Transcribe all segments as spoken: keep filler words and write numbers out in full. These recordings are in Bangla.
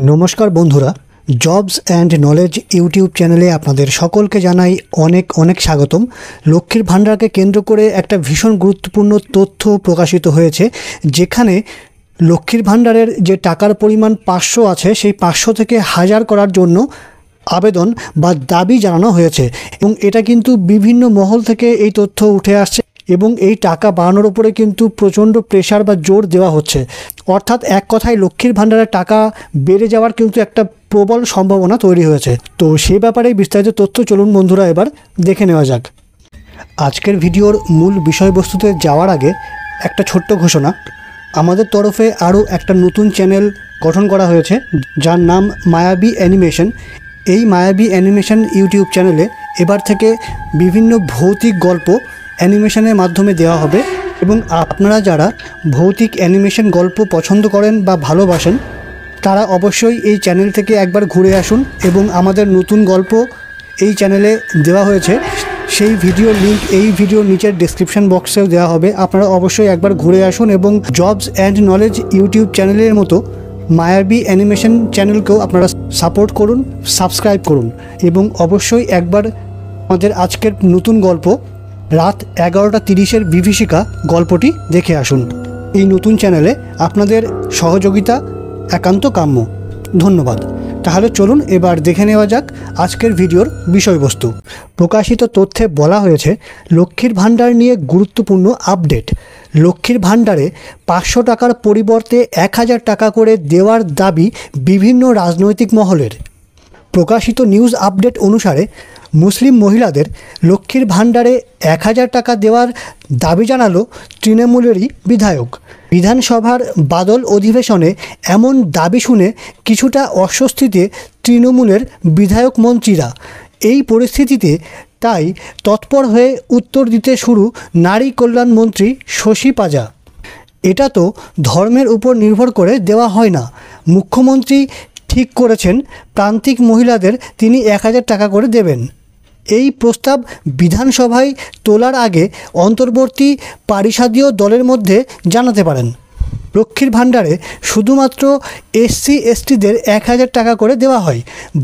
नमस्कार बंधुरा जब्स एंड नलेज यूट्यूब चैने अपन सकल के जानाई अनेक अनेक स्वागतम। लक्ष्मीर भाण्डार के केंद्र कर एक भीषण गुरुत्वपूर्ण तथ्य प्रकाशित हो जेखने लक्ष्मीर भाण्डारेर जे टाकार परिमाण पाँचशो आछे सेई पाँचशो थेके हजार करार जोन्नो आवेदन बा दाबी जानानो होयेछे एबं एटा किन्तु विभिन्न महल थेके एई तथ्य उठे आसछे এবং এই টাকা বাড়ানোর উপরে কিন্তু প্রচণ্ড প্রেসার বা জোর দেওয়া হচ্ছে। অর্থাৎ এক কথায় লক্ষ্মীর ভাণ্ডারের টাকা বেড়ে যাওয়ার কিন্তু একটা প্রবল সম্ভাবনা তৈরি হয়েছে। তো সেই ব্যাপারে বিস্তারিত তথ্য চলুন বন্ধুরা এবার দেখে নেওয়া যাক। আজকের ভিডিওর মূল বিষয়বস্তুতে যাওয়ার আগে একটা ছোট্ট ঘোষণা, আমাদের তরফে আরও একটা নতুন চ্যানেল গঠন করা হয়েছে যার নাম মায়াবী অ্যানিমেশন। এই মায়াবী অ্যানিমেশন ইউটিউব চ্যানেলে এবার থেকে বিভিন্ন ভৌতিক গল্প অ্যানিমেশনের মাধ্যমে দেওয়া হবে এবং আপনারা যারা ভৌতিক অ্যানিমেশন গল্প পছন্দ করেন বা ভালোবাসেন তারা অবশ্যই এই চ্যানেল থেকে একবার ঘুরে আসুন এবং আমাদের নতুন গল্প এই চ্যানেলে দেওয়া হয়েছে সেই ভিডিও লিংক এই ভিডিওর নিচের ডেসক্রিপশন বক্সেও দেওয়া হবে। আপনারা অবশ্যই একবার ঘুরে আসুন এবং জবস অ্যান্ড নলেজ ইউটিউব চ্যানেলের মতো মায়াবী অ্যানিমেশন চ্যানেলকেও আপনারা সাপোর্ট করুন, সাবস্ক্রাইব করুন এবং অবশ্যই একবার আমাদের আজকের নতুন গল্প রাত এগারোটা তিরিশের বিভীষিকা গল্পটি দেখে আসুন। এই নতুন চ্যানেলে আপনাদের সহযোগিতা একান্ত কাম্য। ধন্যবাদ। তাহলে চলুন এবার দেখে নেওয়া যাক আজকের ভিডিওর বিষয়বস্তু। প্রকাশিত তথ্যে বলা হয়েছে লক্ষ্মীর ভাণ্ডার নিয়ে গুরুত্বপূর্ণ আপডেট। লক্ষ্মীর ভাণ্ডারে পাঁচশো টাকার পরিবর্তে এক হাজার টাকা করে দেওয়ার দাবি বিভিন্ন রাজনৈতিক মহলের। প্রকাশিত নিউজ আপডেট অনুসারে মুসলিম মহিলাদের লক্ষ্মীর ভাণ্ডারে এক হাজার টাকা দেওয়ার দাবি জানালো তৃণমূলেরই বিধায়ক। বিধানসভার বাদল অধিবেশনে এমন দাবি শুনে কিছুটা অস্বস্তিতে তৃণমূলের বিধায়ক মন্ত্রীরা। এই পরিস্থিতিতে তাই তৎপর হয়ে উত্তর দিতে শুরু নারী কল্যাণ মন্ত্রী শশী পাঁজা। এটা তো ধর্মের উপর নির্ভর করে দেওয়া হয় না, মুখ্যমন্ত্রী ঠিক করেছেন প্রান্তিক মহিলাদের তিনি এক হাজার টাকা করে দেবেন। এই প্রস্তাব বিধানসভায় তোলার আগে অন্তর্বর্তী পরিষদীয় দলের মধ্যে জানাতে পারেন। লক্ষ্মীর ভাণ্ডারে শুধুমাত্র এসসি এসটিদের এক হাজার টাকা করে দেওয়া হয়,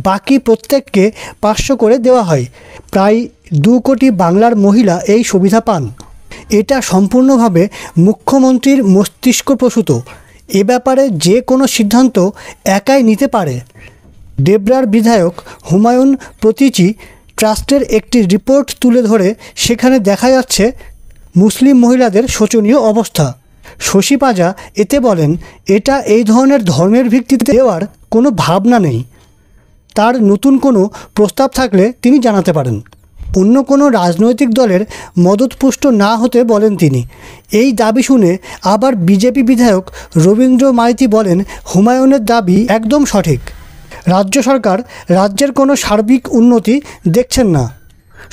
বাকি প্রত্যেককে পাঁচশো করে দেওয়া হয়। প্রায় দু কোটি বাংলার মহিলা এই সুবিধা পান। এটা সম্পূর্ণভাবে মুখ্যমন্ত্রীর মস্তিষ্ক প্রসূত, এ ব্যাপারে যে কোনো সিদ্ধান্ত একাই নিতে পারে। ডেবরার বিধায়ক হুমায়ুন প্রতীচী ট্রাস্টের একটি রিপোর্ট তুলে ধরে সেখানে দেখা যাচ্ছে মুসলিম মহিলাদের শোচনীয় অবস্থা। শশী পাঁজা এতে বলেন এটা এই ধরনের ধর্মের ভিত্তিতে দেওয়ার কোনো ভাবনা নেই, তার নতুন কোনো প্রস্তাব থাকলে তিনি জানাতে পারেন। অন্য কোনো রাজনৈতিক দলের মদতপুষ্ট না হতে বলেন তিনি। এই দাবি শুনে আবার বিজেপি বিধায়ক রবীন্দ্র মাইতি বলেন হুমায়ুনের দাবি একদম সঠিক, রাজ্য সরকার রাজ্যের কোনো সার্বিক উন্নতি দেখছেন না,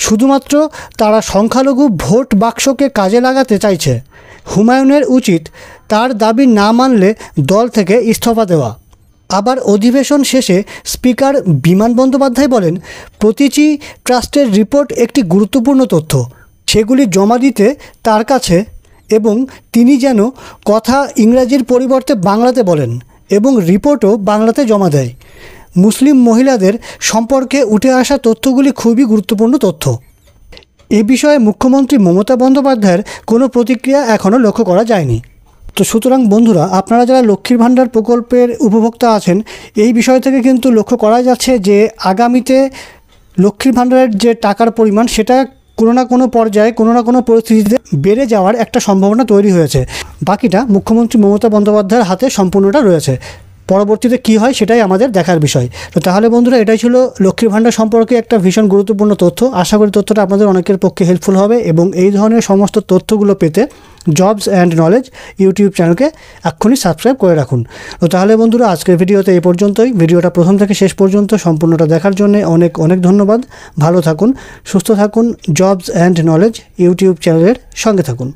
শুধুমাত্র তারা সংখ্যালঘু ভোট বাক্সকে কাজে লাগাতে চাইছে। হুমায়ুনের উচিত তার দাবি না মানলে দল থেকে ইস্তফা দেওয়া। আবার অধিবেশন শেষে স্পিকার বিমান বন্দ্যোপাধ্যায় বলেন প্রতীচী ট্রাস্টের রিপোর্ট একটি গুরুত্বপূর্ণ তথ্য, সেগুলি জমা দিতে তার কাছে এবং তিনি যেন কথা ইংরাজির পরিবর্তে বাংলাতে বলেন এবং রিপোর্টও বাংলাতে জমা দেয়। মুসলিম মহিলাদের সম্পর্কে উঠে আসা তথ্যগুলি খুবই গুরুত্বপূর্ণ তথ্য। এ বিষয়ে মুখ্যমন্ত্রী মমতা বন্দ্যোপাধ্যায়ের কোনো প্রতিক্রিয়া এখনও লক্ষ্য করা যায়নি। তো সুতরাং বন্ধুরা আপনারা যারা লক্ষ্মীর ভাণ্ডার প্রকল্পের উপভোক্তা আছেন এই বিষয় থেকে কিন্তু লক্ষ্য করা যাচ্ছে যে আগামীতে লক্ষ্মীর ভাণ্ডারের যে টাকার পরিমাণ সেটা কোনো না কোনো পর্যায়ে কোনো না কোনো পরিস্থিতিতে বেড়ে যাওয়ার একটা সম্ভাবনা তৈরি হয়েছে। বাকিটা মুখ্যমন্ত্রী মমতা বন্দ্যোপাধ্যায়ের হাতে সম্পূর্ণটা রয়েছে, পরবর্তীতে কি হয় সেটাই আমাদের দেখার বিষয়। তো তাহলে বন্ধুরা এটাই ছিল লক্ষ্মীর ভাণ্ডার সম্পর্কে একটা ভীষণ গুরুত্বপূর্ণ তথ্য। আশা করি তথ্যটা আপনাদের অনেকের পক্ষে হেল্পফুল হবে এবং এই ধরনের সমস্ত তথ্যগুলো পেতে জবস অ্যান্ড নলেজ ইউটিউব চ্যানেলকে এক্ষুনি সাবস্ক্রাইব করে রাখুন। তো তাহলে বন্ধুরা আজকের ভিডিওতে এই পর্যন্তই। ভিডিওটা প্রথম থেকে শেষ পর্যন্ত সম্পূর্ণটা দেখার জন্য অনেক অনেক ধন্যবাদ। ভালো থাকুন, সুস্থ থাকুন, জবস অ্যান্ড নলেজ ইউটিউব চ্যানেলের সঙ্গে থাকুন।